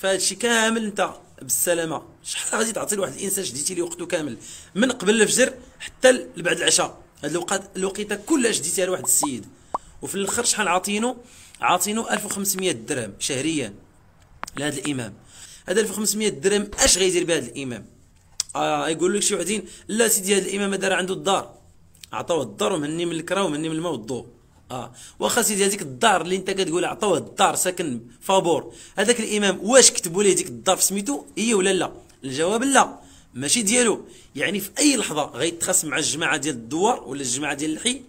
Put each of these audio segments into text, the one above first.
فهادشي كامل انت بالسلامه. شحال غادي تعطي لواحد الانسان شديتي ليه وقته كامل من قبل الفجر حتى بعد العشاء، هاد الوقيته كلها شديتيها لواحد السيد، وفي الاخر شحال عاطينو 1500 درهم شهريا لهذا الامام. هذا 1500 درهم اش غيدير بهذا الامام؟ يقول لك شي وحدين لا سيدي هذا الامام هذا راه عنده الدار، عطاوه الدار ومهني من الكرا ومهني من الماء والضوء. واخا سيدي هذيك الدار اللي انت كتقول عطاوه الدار ساكن فابور، هذاك الامام واش كتبوا ليه ديك الدار في سميتو هي ولا لا؟ الجواب لا، ماشي ديالو. يعني في اي لحظه غيتخاصم مع الجماعه ديال الدوار ولا الجماعه ديال الحي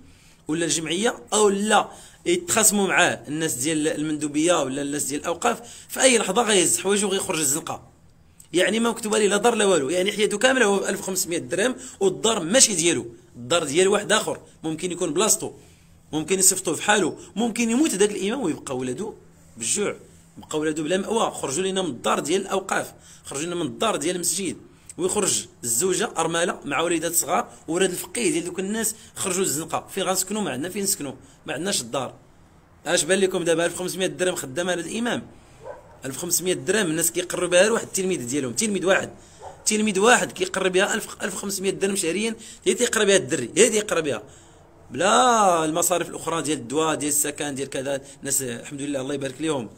ولا الجمعيه، او لا يتخاصموا معاه الناس ديال المندوبيه ولا الناس ديال الاوقاف. في اي لحظه غيهز حوايجو وغيخرج الزنقه، يعني ما مكتوبه ليه لا دار لا والو، يعني حياته كامله هو ب 1500 درهم والدار ماشي ديالو، الدار ديال واحد اخر ممكن يكون بلاصتو، ممكن يصيفطوه في حاله، ممكن يموت هذاك الامام ويبقى ولادو بالجوع، يبقى ولادو بلا مأوى. خرجوا لينا من الدار ديال الاوقاف، خرجوا لينا من الدار ديال المسجد، ويخرج الزوجه ارمله مع وليدات صغار وولاد الفقيه ديال دوك الناس خرجوا للزنقه. فين غنسكنوا؟ ما عندنا فين نسكنوا، ما عندناش الدار. اش بان لكم دابا 1500 درهم خدامها هذا الامام؟ 1500 درهم الناس كيقروا بها لواحد التلميذ ديالهم، تلميذ واحد كيقرر بها 1500 درهم شهريا، هي تيقرا بها الدري، هي تيقرا بها بلا المصاريف الاخرى ديال الدواء ديال السكن ديال كذا. الناس الحمد لله الله يبارك لهم،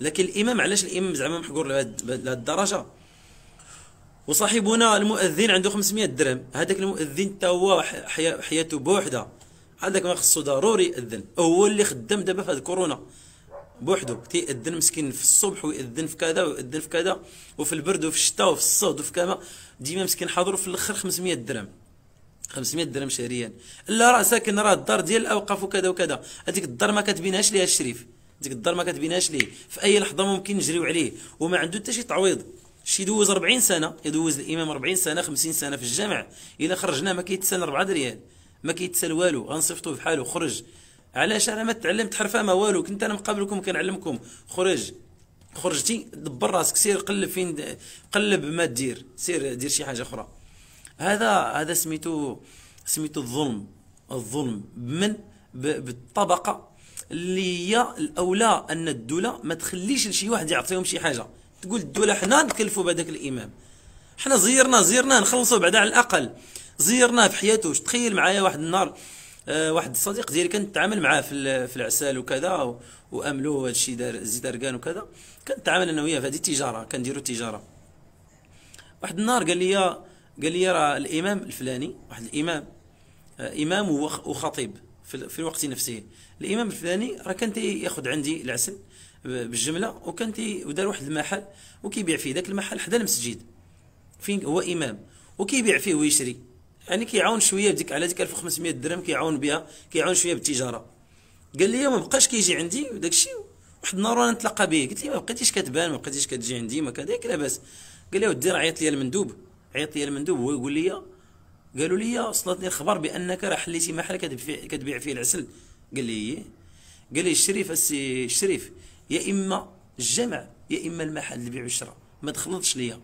لكن الامام علاش الامام زعما محقور لهذه الدرجه؟ وصاحبنا المؤذن عنده 500 درهم، هذاك المؤذن حتى هو حياته بوحده، هذاك ما خصو ضروري يأذن، هو اللي خدام دابا في هذه كورونا بوحدو، تيأذن مسكين في الصبح ويأذن في كذا ويأذن في كذا، وفي البرد وفي الشتاء وفي الصهد وفي كذا، ديما مسكين حاضر، وفي الاخر 500 درهم 500 درهم شهريا. لا راه ساكن، راه الدار ديال الاوقاف وكذا وكذا، هذيك الدار ما كتبينهاش ليها الشريف، ديك الدار ما كتبينهاش ليه، في اي لحظه ممكن نجريو عليه وما عنده حتى شي تعويض. شي يدوز 40 سنه، يدوز الامام 40 سنه 50 سنه في الجامع، الا خرجناه ما كيتسال 4 ريال، ما كيتسال والو، غنصيفطوه بحالو خرج. علاش؟ انا ما تعلمت حرفه ما والو، كنت انا مقابلكم كنعلمكم، خرج خرجتي دبر راسك، سير قلب فين قلب، ما دير سير دير شي حاجه اخرى. هذا سميتو الظلم بمن؟ بالطبقه اللي هي الاولى ان الدوله ما تخليش لشي واحد يعطيهم شي حاجه، تقول الدوله حنا نكلفوا بهذاك الامام، حنا زيرناه نخلصوا بعدا على الاقل، زيرناه في حياته. تخيل معايا واحد النهار واحد الصديق ديالي كنتعامل معاه في العسل وكذا، واملو هذا الشيء دار زيدركان وكذا، كنتعامل انا وياه في هذه التجاره، كنديروا التجاره. واحد النهار قال لي راه الامام الفلاني، واحد الامام امام وخطيب في الوقت نفسه، الامام الفلاني راه كان تياخذ عندي العسل بالجمله، وكان ودار واحد المحل وكيبيع فيه، ذاك المحل حدا المسجد فين هو امام، وكيبيع فيه ويشري، يعني كيعاون شويه بديك على ديك 1500 درهم كيعاون بها، كيعاون شويه بالتجاره. قال لي ما بقاش كيجي عندي وداك الشيء. واحد النهار وانا نتلاقى به، قلت ليه ما بقيتيش كتبان، ما بقيتيش كتجي عندي، ما كذاك لاباس. قال لي ودي راه عيط لي المندوب هو يقول لي، قالوا لي وصلتني الخبر بانك راه حليتي محل كتبيع فيه العسل. قال لي الشريف السي الشريف، يا اما الجمع يا اما المحل البيع والشراء، ما تخلطش ليا.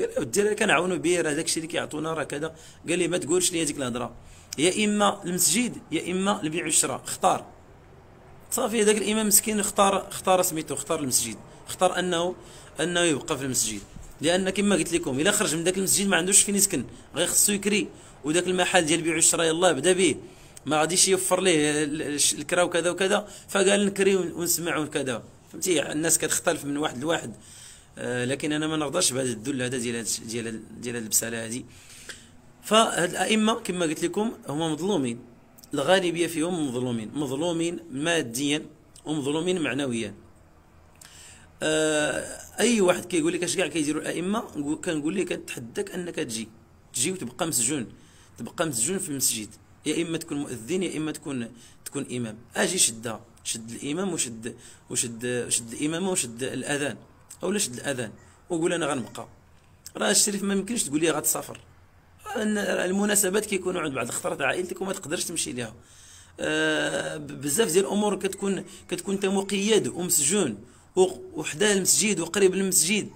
قال لي ودي راه كنعاونوا به، راه داكشي اللي كيعطونا راه كذا. قال لي ما تقولش ليا ديك الهضره، يا اما المسجد يا اما البيع والشراء، اختار صافي. هذاك الامام مسكين اختار سميتو، اختار المسجد، اختار انه يبقى في المسجد، لان كما قلت لكم الا خرج من داك المسجد ما عندوش فين يسكن، غير خصو يكري، وداك المحل ديال البيع والشراء يلاه بدا به ما غاديش يوفر ليه الكرا وكذا وكذا، فقال نكري ونسمع وكذا، فهمتي؟ الناس كتختلف من واحد لواحد. لكن انا ما نرضاش بهذا الذل هذا ديال البساله هذه. فهاد الائمه كما قلت لكم هما مظلومين، الغالبيه فيهم مظلومين ماديا ومظلومين معنويا. اي واحد كيقول لك اش كاع كيديروا الائمه، كنقول ليه كنتحداك انك تجي وتبقى مسجون، تبقى مسجون في المسجد، يا اما تكون مؤذن يا اما تكون امام. اجي شدها، شد الامام وشد الامامه وشد الاذان، اولا شد الاذان وقول انا غنبقى. راه الشريف ما يمكنش تقول لي غتسافر، المناسبات كيكونوا عند بعض الخطرات عائلتك وما تقدرش تمشي ليها، بزاف ديال الامور كتكون انت مقيد ومسجون وحدا المسجد وقريب المسجد،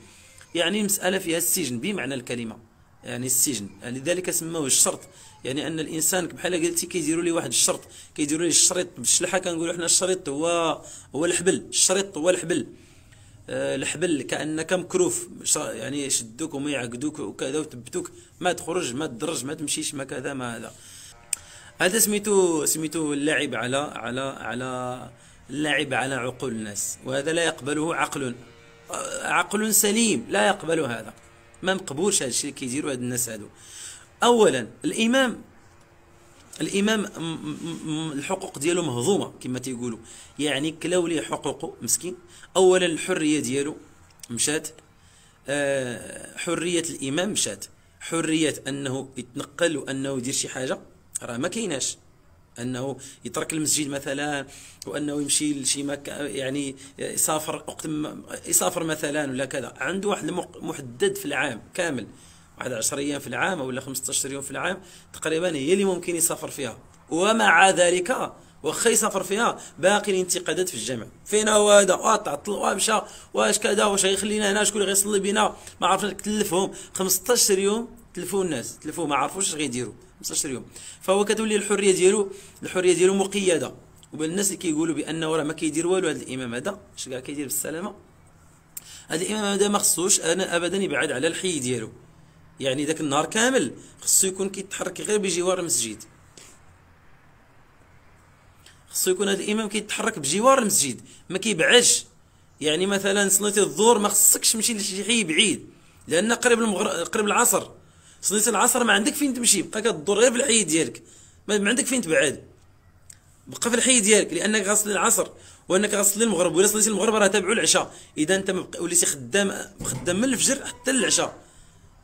يعني المسألة فيها السجن بمعنى الكلمة، يعني السجن، لذلك سموه الشرط، يعني أن الإنسان بحال قلتي كيديروا لي واحد الشرط، كيديروا لي الشريط بالشلحة، كنقولوا حنا الشريط هو الحبل، الشريط هو الحبل، الحبل كانك مكروف، يعني يشدوك وما يعقدوك وكذا وتبتوك، ما تخرج ما تدرج ما تمشيش ما كذا ما هذا. هذا سميتو اللعب على اللعب على عقول الناس، وهذا لا يقبله عقل سليم، لا يقبل هذا، ما مقبولش هذا الشيء اللي كيديروا هاد الناس هادو. اولا الامام الحقوق ديالو مهضومه كما تيقولوا، يعني كلاو ليه حقوقه مسكين. اولا الحريه ديالو مشات، حريه الامام مشات، حريه انه يتنقل وانه يدير شي حاجه راه ما كايناش، انه يترك المسجد مثلا وانه يمشي لشي مكان، يعني يسافر مثلا ولا كذا، عنده واحد محدد في العام كامل، واحد 10 ايام في العام ولا 15 يوم في العام تقريبا هي اللي ممكن يسافر فيها، ومع ذلك واخا يسافر فيها باقي الانتقادات في الجامع، فين هو هذا؟ تعطل ومشى، واش كذا، واش غيخلينا هنا، شكون اللي غيصلي بينا، ما عرفناش. تلفهم 15 يوم، تلفوا الناس، تلفوا ما عرفوش اش غيديروا 15 يوم. فهو كتولي الحريه ديالو مقيده. وبالناس اللي كيقولوا بانه راه ما كيدير والو هذا الامام هذا، اش كاع كيدير بالسلامه، هذا الامام هذا ما خصوش انا ابدا يبعد على الحي ديالو، يعني ذاك النهار كامل خصو يكون كيتحرك غير بجوار المسجد، خصو يكون هذا الامام كيتحرك بجوار المسجد، ما كيبعدش. يعني مثلا صليتي الظهر ما خصكش تمشي لشي حي بعيد، لان قريب العصر، صليتي العصر ما عندك فين تمشي، بقى كتدور غير في الحي ديالك، ما عندك فين تبعد، بقى في الحي ديالك، لانك غاصلي العصر وانك غاصلي المغرب، ولا صليتي المغرب راه تابعو العشاء، اذا انت وليتي خدام من الفجر حتى للعشاء.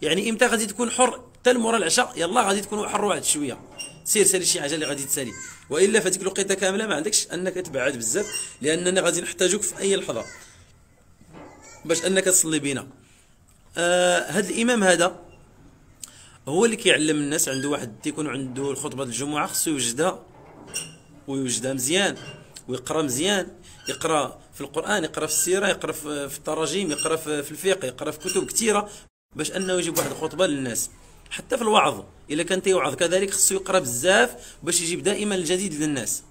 يعني امتى غادي تكون حر؟ حتى لمورا العشاء يلا غادي تكون حر واحد شويه، سير سالي شي حاجه اللي غادي تسالي، والا فهاديك الوقيته كامله ما عندكش انك تبعد بزاف، لاننا غادي نحتاجوك في اي لحظه باش انك تصلي بينا. هاد الامام هذا هو اللي كيعلم الناس، عنده واحد تيكون عنده الخطبه الجمعه خصو يوجدها مزيان، ويقرا مزيان، يقرا في القران، يقرا في السيره، يقرا في التراجيم، يقرا في الفقه، يقرا في كتب كثيره، باش انه يجيب واحد الخطبه للناس. حتى في الوعظ الا كان تيوعظ كذلك خصو يقرا بزاف باش يجيب دائما الجديد للناس،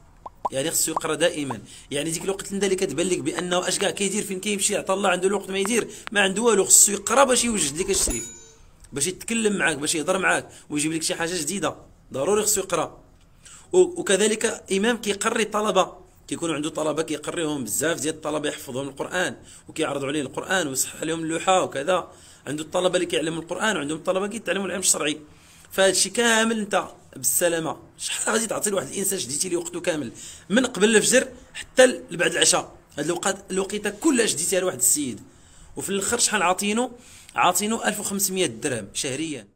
يعني خصو يقرا دائما. يعني ديك الوقت اللي كتبان لك بانه اش كاع كيدير، فين كيمشي، عطا الله، عنده الوقت ما يدير، ما عنده والو، خصو يقرا باش يوجد لك الشريف، باش يتكلم معاك، باش يهضر معاك ويجيب لك شي حاجه جديده، ضروري خصو يقرا. وكذلك امام كيقري الطلبه، كيكونوا عنده طلبه كيقريهم بزاف ديال الطلبه، يحفظهم القران وكيعرضوا عليه القران ويصحح لهم اللوحه وكذا. عنده الطلبه اللي كيعلموا القران، وعندهم الطلبه كيتعلموا العلم الشرعي. فهاد الشيء كامل انت بالسلامه، شحال غادي تعطي لواحد الانسان شديتي ليه وقته كامل من قبل الفجر حتى بعد العشاء، هاد الوقيته كلها شديتيها لواحد السيد، وفي الاخر شحال عاطينو 1500 درهم شهريا.